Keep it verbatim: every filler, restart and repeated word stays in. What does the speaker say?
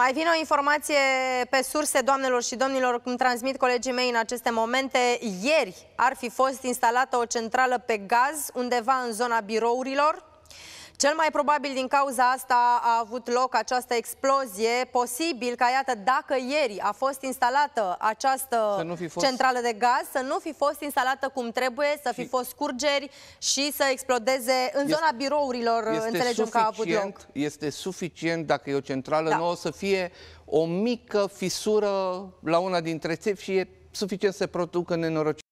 Mai vine o informație pe surse, doamnelor și domnilor, cum transmit colegii mei în aceste momente. Ieri ar fi fost instalată o centrală pe gaz undeva în zona birourilor. Cel mai probabil din cauza asta a avut loc această explozie. Posibil că, iată, dacă ieri a fost instalată această fost... centrală de gaz, să nu fi fost instalată cum trebuie, să fi și... fost scurgeri și să explodeze în este... zona birourilor, înțelegem că a avut loc. Este suficient, dacă e o centrală da. nouă, să fie o mică fisură la una dintre țevi și e suficient să se producă nenorocire.